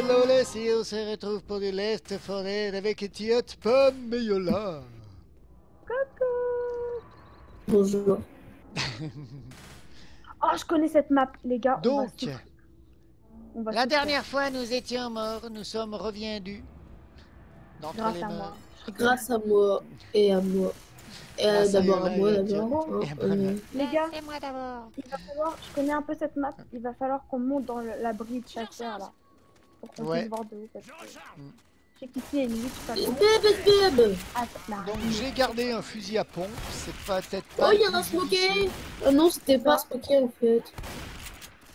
s'appelle Lolès et on se retrouve pour du Left 4 Dead avec Tiote Pomme et Yolaaah. Coucou. Bonjour. Oh, je connais cette map, les gars. Donc, la dernière fois, nous étions morts, nous sommes reviendus. D'entre les morts. Grâce à moi et à moi. D'abord à moi, d'abord. Les gars, il va falloir, je connais un peu cette map, il va falloir qu'on monte dans la bride chacun là. Pour qu'on puisse voir de haut. Parce que je sais qu'ici il y a une lutte, pas contre. Donc j'ai gardé un fusil à pompe, c'est peut-être pas. Oh, il y en a un smoké. Non, c'était pas smoké en fait.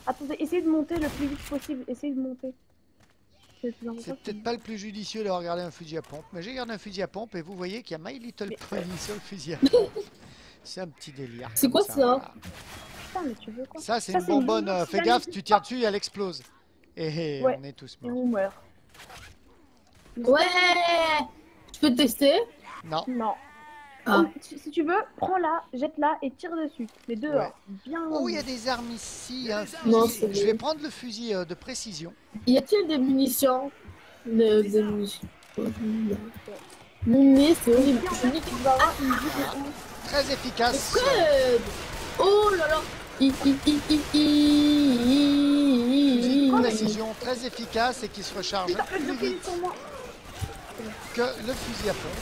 Attendez, essayez de monter le plus vite possible, essayez de monter. C'est peut-être pas le plus judicieux d'avoir gardé un fusil à pompe, mais j'ai gardé un fusil à pompe et vous voyez qu'il y a My Little Pony sur le fusil à pompe. C'est un petit délire. C'est quoi ça? Putain, mais tu veux quoi? Ça, c'est une bonbonne. Fais gaffe, tu tires dessus, elle explose. Et on est tous morts. Et on meurt. Ouais! Tu peux te tester? Non. Non. Ah. Si tu veux, prends-la, jette-la et tire dessus. Mais dehors, bien. Oh, il y a des armes ici. Non, je vais prendre le fusil de précision. Y a-t-il des munitions? Des munitions. Munitions, c'est horrible. Très efficace. Oh là là. Précision très efficace et qui se recharge plus vite que le fusil à pompe.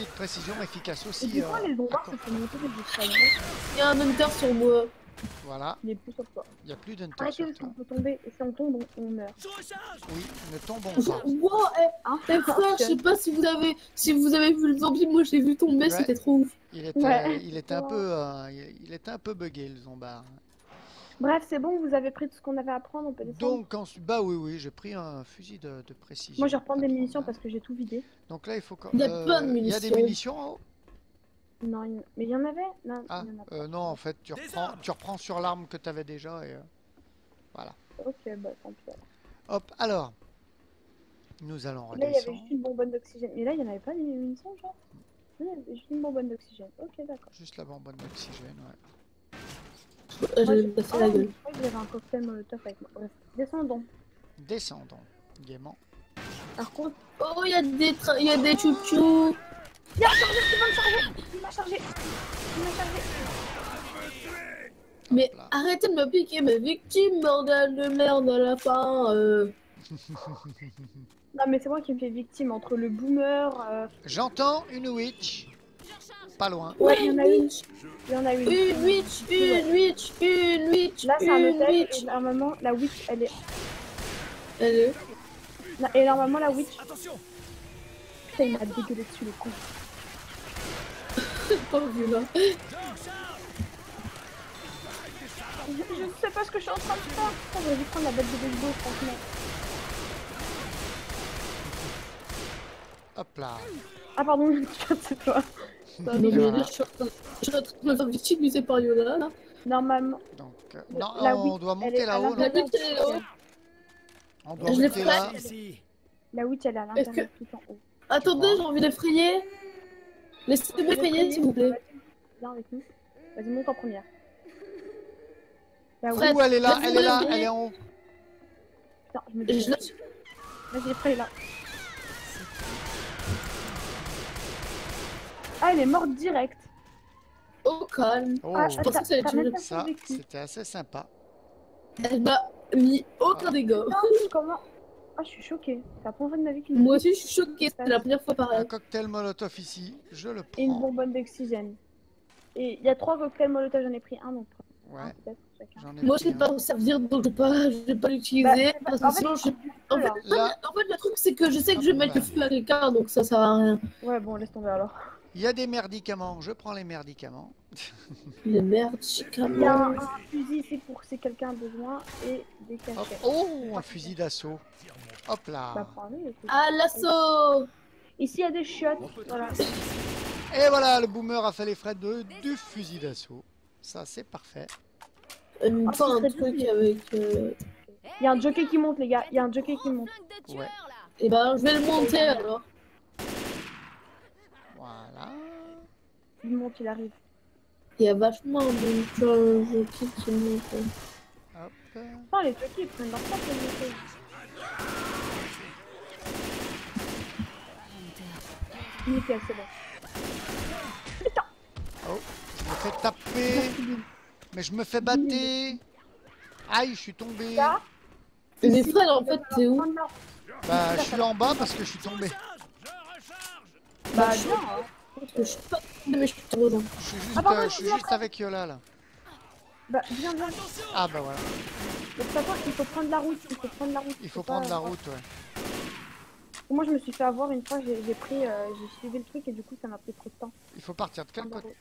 De précision efficace aussi. Et pourquoi les droits se font monter les distractions? Il y a un hunter sur moi. Voilà. Il n'y a plus sur toi. Il n'y a plus d'hunter. Arrêtez parce qu'on peut tomber et si on tombe, on meurt. Oui, ne tombons pas. Wow, eh frère, je sais pas si vous avez vu le zombie, moi j'ai vu tomber, c'était trop ouf. Il était un peu bugué le zombard. Bref, c'est bon, vous avez pris tout ce qu'on avait à prendre, on peut descendre. Donc, bah oui, j'ai pris un fusil de précision. Moi, je reprends des munitions parce que j'ai tout vidé. Donc là, il faut quand même. Il y a plein de munitions. Il y a des munitions en haut? Non, mais il y en avait? Non, il y en a pas. Non, en fait, tu reprends sur l'arme que tu avais déjà et. Voilà. Ok, bah tant pis. Hop, alors. Nous allons redescendre. Là, il y avait juste une bonbonne d'oxygène. Mais là, il n'y en avait pas des munitions, genre? Il y avait juste une bonbonne d'oxygène. Ok, d'accord. Juste la bonbonne d'oxygène, ouais. Je vais me casser la gueule. Je crois qu'il y avait un cocktail molotov avec moi. Bref, descendons. Descendons, gaiement. Par contre, oh, il y a des chouchous. Il a chargé, il va me charger. Il m'a chargé. Mais arrêtez de me piquer mes victimes, bordel de merde à la fin. Non, mais c'est moi qui me fais victime entre le boomer. J'entends une witch. Pas loin. Ouais, il y en a une. Une witch. Là, c'est un hôtel. Et normalement, la witch, elle est. Et normalement, la witch. Putain, il m'a dégueulé dessus, le con. Oh, violent. Je ne sais pas ce que je suis en train de faire. Putain, j'aurais dû prendre la batte de baseball, franchement. Hop là. Ah, pardon, c'est toi. Non, mais je me suis victimisé par Yola là. Normalement. Donc, non, on doit monter là-haut. La witch elle est là-haut. On doit monter là. La witch elle est à l'intérieur tout en haut. Attendez, j'ai envie d'effrayer. Laissez-moi frayer s'il vous plaît. Viens avec nous. Vas-y, monte en première. Où elle est là, elle est en haut. Putain, je me dis. Vas-y, effraye là. Ah, elle est morte direct. Oh, calme. Oh, je pensais que ça allait être ça. C'était assez sympa. Elle m'a mis aucun dégât. Comment? Ah, je suis choquée. Ça prend vraiment de ma vie. Moi aussi, je suis choquée. C'est la première fois pareil. Un cocktail molotov ici. Je le prends. Et une bonbonne d'oxygène. Et il y a 3 cocktails molotov. J'en ai pris un donc. Ouais. Moi, je ne vais pas me servir donc je vais pas l'utiliser. Parce que sinon, je. En fait, le truc, c'est que je sais que je vais mettre le feu à quelqu'un donc ça sert à rien. Ouais, bon, laisse tomber alors. Il y a des merdicaments, je prends les merdicaments. Les merdicaments. Il y a un fusil ici pour si quelqu'un a besoin et des cachettes. Oh, un fusil d'assaut. Hop là. Ah, l'assaut. Ici, il y a des chiottes. Voilà. Et voilà, le boomer a fait les frais du fusil d'assaut. Ça, c'est parfait. Pas un truc avec. Il y a un jockey qui monte, les gars. Il y a un jockey qui monte. Ouais. Et ben, je vais le monter alors. Voilà. Il monte, il arrive. Il y a vachement de choses qui montent. Hop. Putain, les trucs, ils prennent leur place. Nickel, c'est bon. Putain. Oh, je me fais taper. Mais je me fais battre. Aïe, je suis tombé. Mais Fred, en fait, t'es où? Bah, je suis en bas parce que je suis tombé. Bah, je suis pas tombé, mais je suis trop loin. Je suis juste avec Yola là. Bah, viens, viens. Ah, bah voilà. Mais savoir qu'il faut prendre la route. Il faut prendre la route. Il faut prendre la route, ouais. Moi, je me suis fait avoir une fois, j'ai pris, j'ai suivi le truc et du coup, ça m'a pris trop de temps. Il faut partir de quel côté?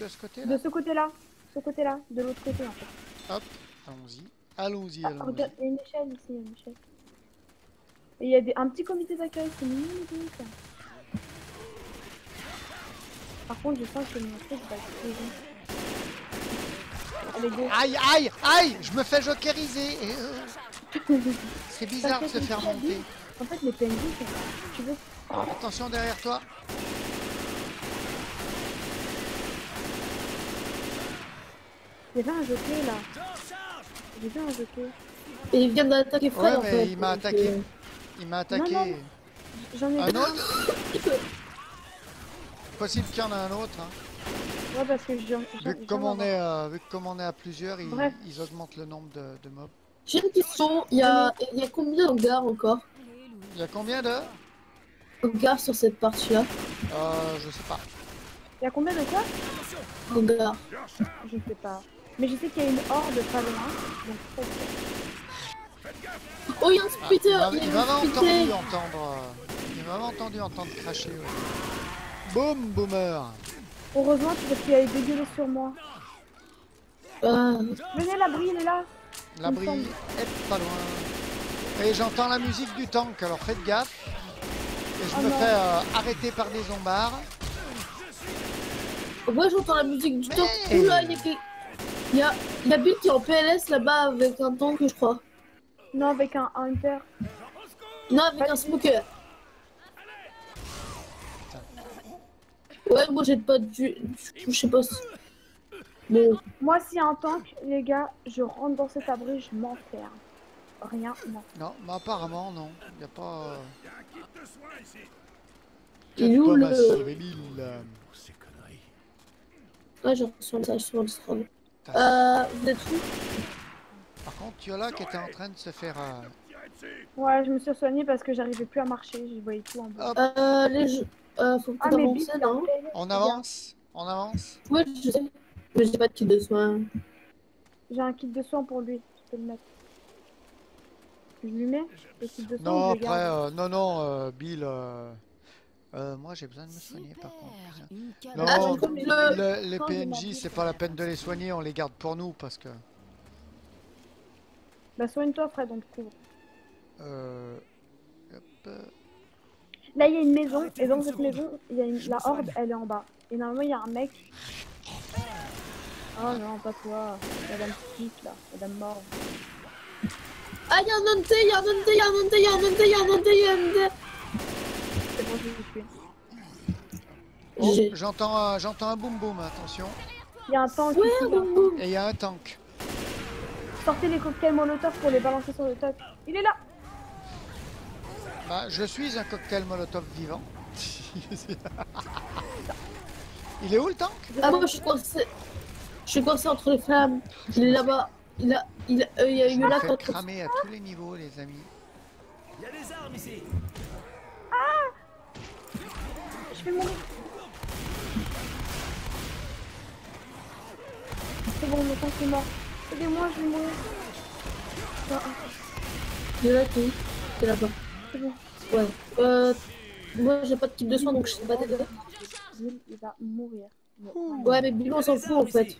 De ce côté là? De ce côté là. Ce côté là. De l'autre côté en fait. Hop, allons-y. Allons-y, allons-y. Regarde, il y a une échelle ici, il y a une échelle. Et il y a un petit comité d'accueil, c'est mignon, ça. Par contre, je sens que mon truc va être très bon. Aïe, aïe, aïe, je me fais jokeriser. C'est bizarre de se faire monter. En fait, les PNJ, tu veux... Attention derrière toi. Il y avait un joker là. J'ai vu un joker. Et il vient d'attaquer Fred en fait. Il m'a attaqué. Il m'a attaqué. J'en ai un autre. Possible qu'il y en a un autre. Hein. Ouais, parce que vu comme on est à plusieurs, ils augmentent le nombre de mobs. J'ai une question. Il y a combien d'hangars encore? Il y a combien de hangars sur cette partie-là? Je sais pas. Il y a combien de quoi? Hangars. Je sais pas. Mais je sais qu'il y a une horde pas loin. Donc oh, il y a un spitter. Il m'avait entendu entendre. Il m'avait entendu entendre cracher. Boum, boomer. Heureusement parce qu'il avait dégueulé sur moi. Venez, l'abri, il est là. L'abri est pas loin. Et j'entends la musique du tank, alors faites gaffe. Et je me fais arrêter par des zombards. Moi j'entends la musique du tank. Oula, il y a Bill qui est en PLS là-bas avec un tank, je crois. Non, avec un hunter. Non, avec un smoker. Ouais, moi j'ai pas du... Je sais pas si... Mais... Moi, s'il y a un tank, les gars, je rentre dans cet abri, je m'enferme. Rien, non. Non, mais apparemment, non. Y a pas... Il est où le... Ouais, j'ai reçu un message sur le stream. Vous êtes où? Par contre, Yola qui était en train de se faire... Ouais, je me suis soignée parce que j'arrivais plus à marcher, je voyais tout en bas. Faut peut-être avancer, non? On avance, on avance. Ouais, je sais, mais j'ai pas de kit de soins. J'ai un kit de soins pour lui, je peux le mettre. Je lui mets le kit de soins? Non, après, Bill... moi j'ai besoin de me soigner par contre. Non, les PNJ, c'est pas la peine de les soigner, on les garde pour nous parce que... Bah soigne-toi Fred, on te couvre. Là il y a une maison, et dans cette maison, il y a la horde, elle est en bas. Et normalement il y a un mec... Oh non, pas toi, madame petite là, madame mort. Ah y'a un hunté, y'a un hunté, y'a un hunté, y'a un hunté, y'a un hunté, y'a un hunté. C'est bon, je suis. Oh, j'entends un boum boum, attention. Il y a un tank ici, boum boum. Et il y a un tank. Sortez les cocktails molotov pour les balancer sur le top. Il est là. Bah, je suis un cocktail molotov vivant. Il est où le tank? Ah moi je suis coincé entre les flammes. Il est là-bas. Il y a eu là quand cramé à tous les niveaux, les amis. Il y a des armes ici. Ah! Je vais mourir. C'est bon, le tank est mort. Aidez-moi, je vais mourir. De là, t'es là-bas. C'est bon. Ouais. Moi, j'ai pas de type de soin, donc je sais pas t'aider. Bill, il va mourir. Ouais, mais Bill, on s'en fout, en fait.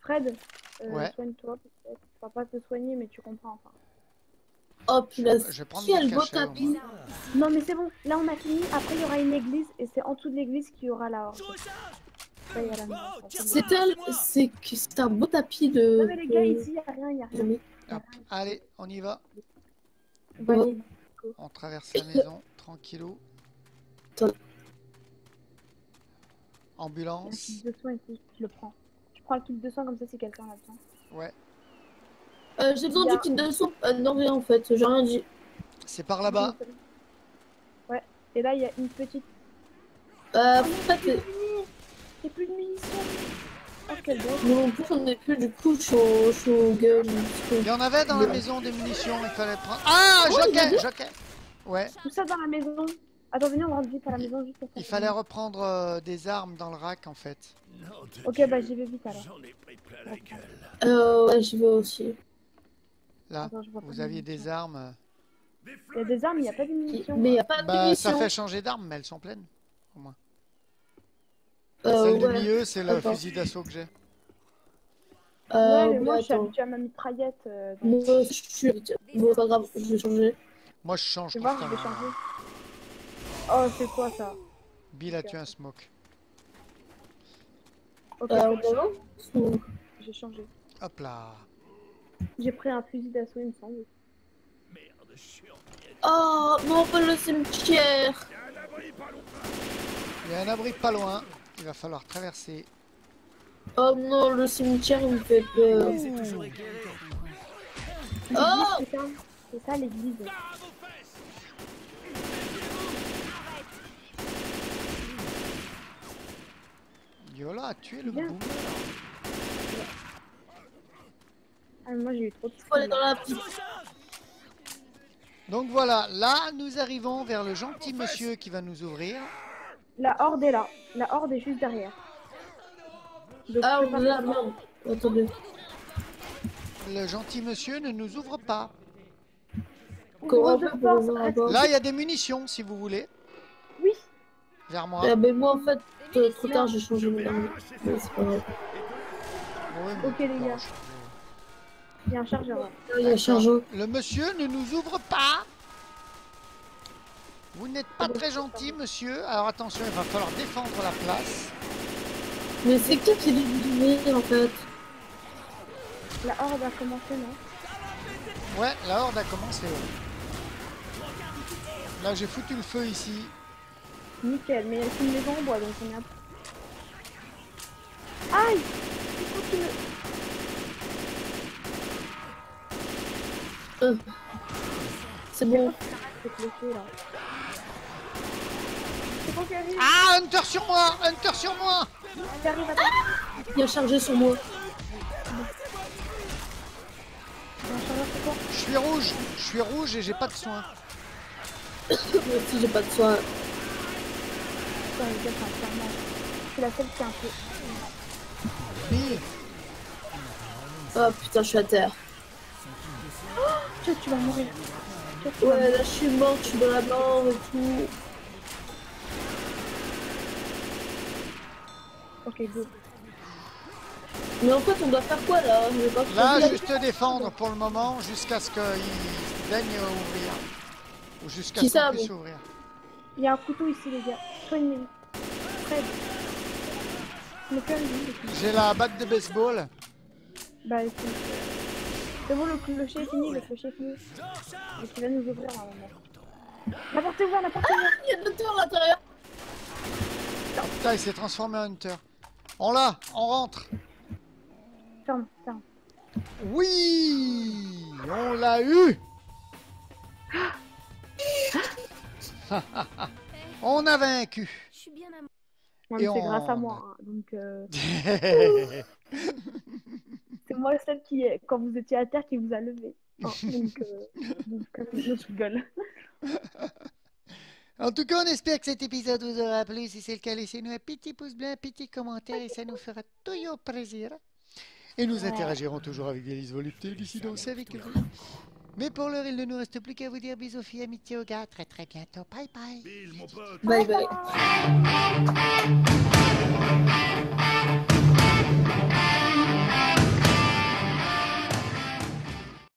Fred, soigne-toi, peut-être. Tu vas pas te soigner, mais tu comprends, enfin. Oh, putain, quel beau tapis. Non, mais c'est bon. Là, on a fini. Après, il y aura une église, et c'est en dessous de l'église qu'il y aura la horde. C'est un beau tapis de... Non mais les gars, ici y'a rien, y'a rien. Allez, on y va. Bon. On traverse la maison, tranquillou. Ambulance. Le kit de soins ici, je le prends. Je prends le kit de soins comme ça si quelqu'un en a besoin. Ouais. J'ai besoin du kit de soins. Non mais en fait, j'ai rien dit. C'est par là-bas. Ouais, et là il y a une petite... J'ai plus de munitions. Oh, quel bon. Mais en plus, on est plus, du coup, je suis au gun. Il y en avait dans la maison des munitions, il fallait prendre. Ah, jockey. Ouais. Tout ça dans la maison. Attends, venez, on rentre vite à la maison juste pour faire. Il fallait reprendre des armes dans le rack en fait. Ok, bah j'y vais vite alors. J'en ai pris plein la gueule. J'y vais aussi. Là, attends, vous aviez des armes. Il y a des armes, il n'y a pas de munitions. Mais il n'y a pas de munitions. Ça fait changer d'armes, mais elles sont pleines, au moins. Celle du milieu, c'est le fusil d'assaut que j'ai. Ouais, moi je suis habituée à ma mitraillette. Moi je suis. Bon, pas grave, je vais changer. Moi je change. Tu vois, je vais changer. Oh, c'est quoi ça? Bill a tué un smoke. Ok, j'ai changé. Hop là. J'ai pris un fusil d'assaut, il me semble. Merde, je suis en pied. Oh, non, pas le cimetière. Il y a un abri pas loin. Il va falloir traverser. Oh non, le cimetière, il me fait peur. Oh! C'est ça l'église. Yolaaah a tué le boomer. Ah, moi j'ai eu trop de problèmes dans la piste. Donc voilà, là nous arrivons vers le gentil monsieur qui va nous ouvrir. La horde est là. La horde est juste derrière. Donc, ah, on l'a mort. Attendez. Le gentil monsieur ne nous ouvre pas. Là il y a des munitions si vous voulez. Oui. Vers moi. Ah, mais moi en fait. Trop tard, j'ai changé mon arme. C'est pas grave. Ok les gars. Il y a un chargeur. Il y a un chargeur. Le monsieur ne nous ouvre pas. Vous n'êtes pas très gentil, monsieur. Alors attention, il va falloir défendre la place. Mais c'est qui lui ouvre en fait? La horde a commencé, non? Ouais, la horde a commencé. Là, j'ai foutu le feu ici. Nickel, mais c'est une maison en bois donc on est à... Aïe! C'est bon. Ah, Hunter sur moi! Hunter sur moi! Il a chargé sur moi. Je suis rouge! Je suis rouge et j'ai pas de soin. Moi aussi j'ai pas de soin. C'est la seule qui est un peu. Oui. Oh putain, je suis à terre. Oh, tu vas mourir. Ouais, là je suis morte, je suis dans la mort et tout. Ok, go. Mais en fait, on doit faire quoi là? Là, juste défendre pour le moment jusqu'à ce qu'il daigne ouvrir. Ou jusqu'à ce qu'il puisse ouvrir. Il y a un couteau ici, les gars. Soignez-le. J'ai la batte de baseball. Bah, c'est bon, le clocher est fini. Le clocher est fini. Donc, il va nous ouvrir à un moment. La porte est ouverte, la porte est ouverte. Il y a Hunter à l'intérieur. Putain, il s'est transformé en Hunter. On l'a, on rentre. Ferme, ferme. Oui, on l'a eu. On a vaincu. Je suis bien amoureux. C'est grâce à moi. Hein, donc c'est moi celle qui, quand vous étiez à terre, qui vous a levé. Hein, donc je rigole. En tout cas, on espère que cet épisode vous aura plu. Si c'est le cas, laissez-nous un petit pouce bleu, un petit commentaire, et ça nous fera toujours plaisir. Et nous interagirons toujours avec Délice Volupté. D'ici donc, c'est avec vous. Mais pour l'heure, il ne nous reste plus qu'à vous dire bisous, filles, amitié, au gars. Très bientôt. Bye bye. Bye bye.